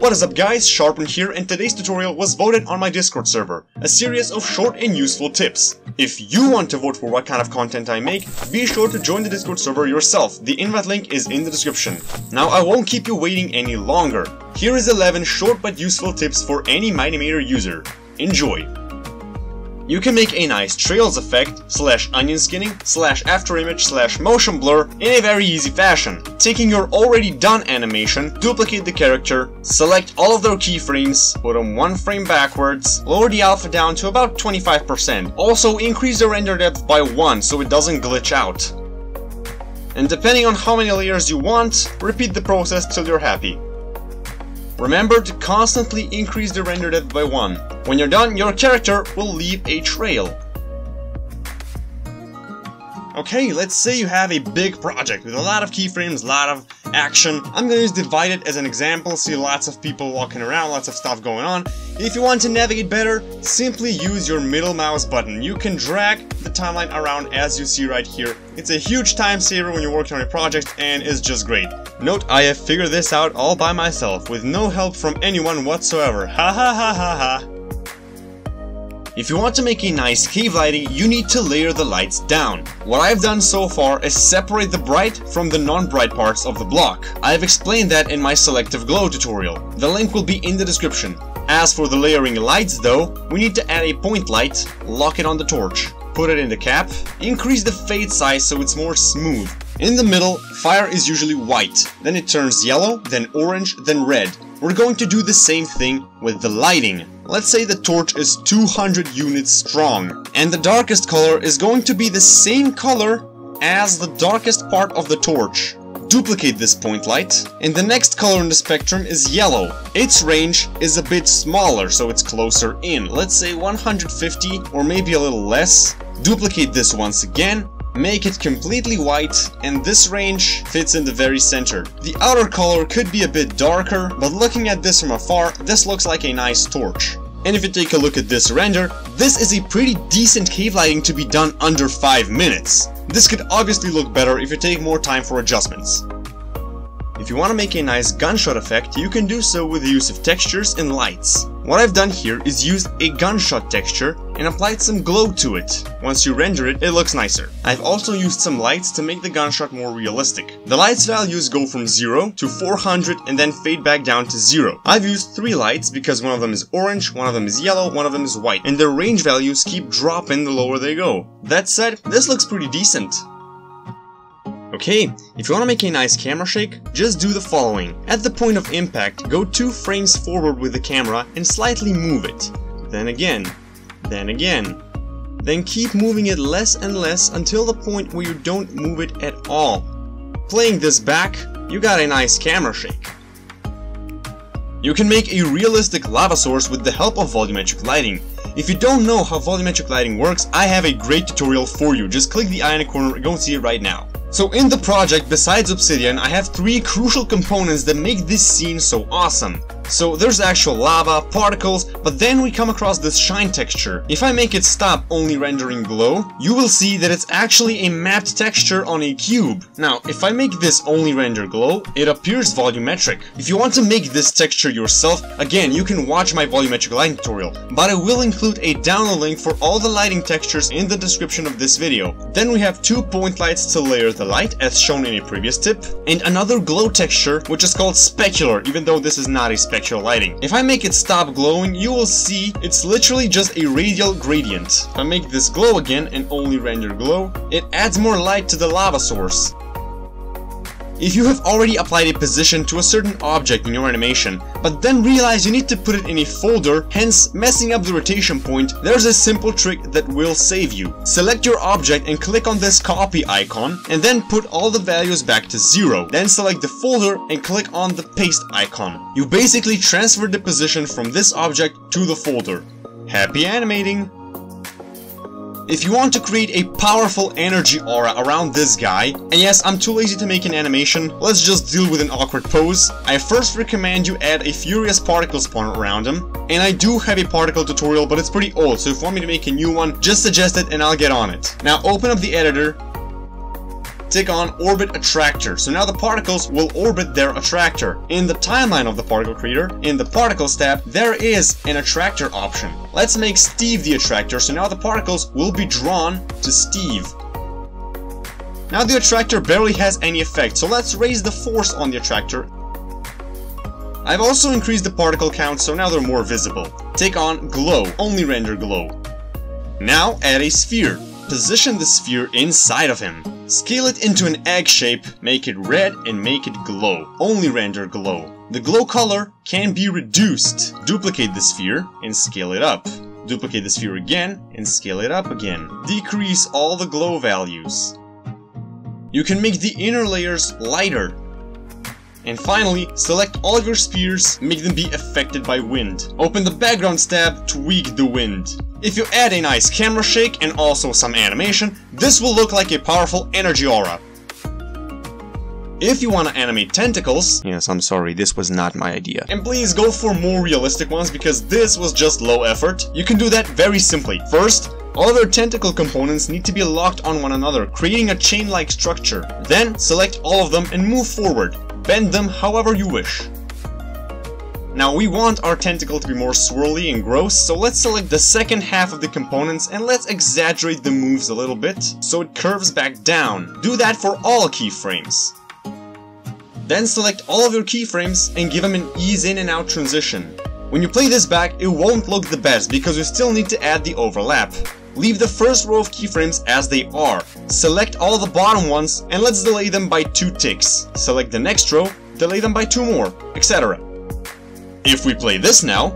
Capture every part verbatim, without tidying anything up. What is up guys, SharpWind here, and today's tutorial was voted on my Discord server, a series of short and useful tips. If you want to vote for what kind of content I make, be sure to join the Discord server yourself, the invite link is in the description. Now I won't keep you waiting any longer, here is eleven short but useful tips for any Mine Imator user. Enjoy! You can make a nice trails effect, slash onion skinning, slash after image, slash motion blur in a very easy fashion. Taking your already done animation, duplicate the character, select all of their keyframes, put them one frame backwards, lower the alpha down to about twenty-five percent. Also increase the render depth by one so it doesn't glitch out. And depending on how many layers you want, repeat the process till you're happy. Remember to constantly increase the render depth by one. When you're done, your character will leave a trail. Okay, let's say you have a big project with a lot of keyframes, a lot of action. I'm gonna use Divided as an example, see lots of people walking around, lots of stuff going on. If you want to navigate better, simply use your middle mouse button. You can drag the timeline around as you see right here. It's a huge time saver when you're working on a project and it's just great. Note, I have figured this out all by myself, with no help from anyone whatsoever. Ha ha ha ha ha. If you want to make a nice cave lighting, you need to layer the lights down. What I've done so far is separate the bright from the non-bright parts of the block. I've explained that in my Selective Glow tutorial. The link will be in the description. As for the layering lights though, we need to add a point light, lock it on the torch, put it in the cap, increase the fade size so it's more smooth. In the middle, fire is usually white, then it turns yellow, then orange, then red. We're going to do the same thing with the lighting. Let's say the torch is two hundred units strong, and the darkest color is going to be the same color as the darkest part of the torch. Duplicate this point light, and the next color in the spectrum is yellow. Its range is a bit smaller, so it's closer in. Let's say one hundred fifty or maybe a little less. Duplicate this once again, make it completely white, and this range fits in the very center. The outer color could be a bit darker, but looking at this from afar, this looks like a nice torch. And if you take a look at this render, this is a pretty decent cave lighting to be done under five minutes. This could obviously look better if you take more time for adjustments. If you want to make a nice gunshot effect, you can do so with the use of textures and lights. What I've done here is used a gunshot texture and applied some glow to it. Once you render it, it looks nicer. I've also used some lights to make the gunshot more realistic. The lights values go from zero to four hundred and then fade back down to zero. I've used three lights because one of them is orange, one of them is yellow, one of them is white, and their range values keep dropping the lower they go. That said, this looks pretty decent. Okay, if you want to make a nice camera shake, just do the following. At the point of impact, go two frames forward with the camera and slightly move it. Then again, then again. Then keep moving it less and less until the point where you don't move it at all. Playing this back, you got a nice camera shake. You can make a realistic lava source with the help of volumetric lighting. If you don't know how volumetric lighting works, I have a great tutorial for you. Just click the eye in the corner and go see it right now. So in the project, besides Obsidian, I have three crucial components that make this scene so awesome. So there's actual lava, particles, but then we come across this shine texture. If I make it stop only rendering glow, you will see that it's actually a mapped texture on a cube. Now, if I make this only render glow, it appears volumetric. If you want to make this texture yourself, again, you can watch my volumetric lighting tutorial, but I will include a download link for all the lighting textures in the description of this video. Then we have two point lights to layer the light, as shown in a previous tip, and another glow texture, which is called specular, even though this is not a specular lighting. If I make it stop glowing, you will see it's literally just a radial gradient. If I make this glow again and only render glow, it adds more light to the lava source. If you have already applied a position to a certain object in your animation, but then realize you need to put it in a folder, hence messing up the rotation point, there's a simple trick that will save you. Select your object and click on this copy icon, and then put all the values back to zero. Then select the folder and click on the paste icon. You basically transferred the position from this object to the folder. Happy animating! If you want to create a powerful energy aura around this guy, and yes, I'm too lazy to make an animation, let's just deal with an awkward pose, I first recommend you add a furious particle spawn around him, and I do have a particle tutorial, but it's pretty old, so if you want me to make a new one, just suggest it and I'll get on it. Now open up the editor, Tick on Orbit Attractor, so now the particles will orbit their attractor. In the timeline of the Particle Creator, in the Particles tab, there is an attractor option. Let's make Steve the attractor, so now the particles will be drawn to Steve. Now the attractor barely has any effect, so let's raise the force on the attractor. I've also increased the particle count, so now they're more visible. Tick on Glow, only render glow. Now add a sphere. Position the sphere inside of him. Scale it into an egg shape, make it red and make it glow. Only render glow. The glow color can be reduced. Duplicate the sphere and scale it up. Duplicate the sphere again and scale it up again. Decrease all the glow values. You can make the inner layers lighter. And finally, select all of your spheres, make them be affected by wind. Open the Backgrounds tab, tweak the wind. If you add a nice camera shake and also some animation, this will look like a powerful energy aura. If you want to animate tentacles... Yes, I'm sorry, this was not my idea. And please go for more realistic ones because this was just low effort. You can do that very simply. First, all of your tentacle components need to be locked on one another, creating a chain-like structure. Then, select all of them and move forward. Bend them however you wish. Now we want our tentacle to be more swirly and gross, so let's select the second half of the components and let's exaggerate the moves a little bit so it curves back down. Do that for all keyframes. Then select all of your keyframes and give them an ease in and out transition. When you play this back, it won't look the best because you still need to add the overlap. Leave the first row of keyframes as they are. Select all the bottom ones and let's delay them by two ticks. Select the next row, delay them by two more, et cetera. If we play this now,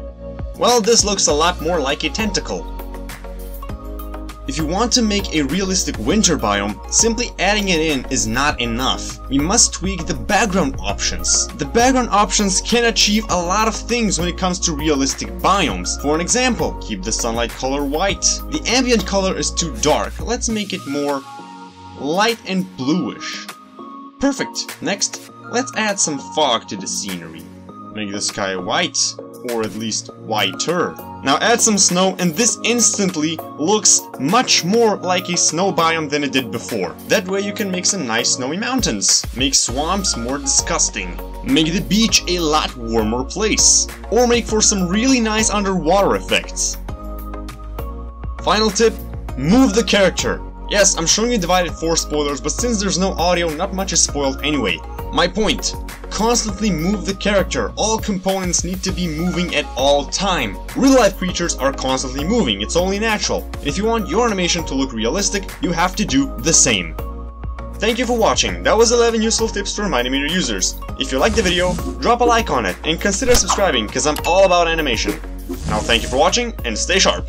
well, this looks a lot more like a tentacle. If you want to make a realistic winter biome, simply adding it in is not enough. We must tweak the background options. The background options can achieve a lot of things when it comes to realistic biomes. For an example, keep the sunlight color white. The ambient color is too dark. Let's make it more light and bluish. Perfect. Next, let's add some fog to the scenery. Make the sky white, or at least whiter. Now add some snow and this instantly looks much more like a snow biome than it did before. That way you can make some nice snowy mountains, make swamps more disgusting, make the beach a lot warmer place, or make for some really nice underwater effects. Final tip, move the character. Yes, I'm showing you Divided four spoilers, but since there's no audio, not much is spoiled anyway. My point. Constantly move the character. All components need to be moving at all time. Real life creatures are constantly moving, it's only natural. If you want your animation to look realistic, you have to do the same. Thank you for watching. That was eleven useful tips for Mine Imator users. If you liked the video, drop a like on it and consider subscribing because I'm all about animation. Now thank you for watching and stay sharp.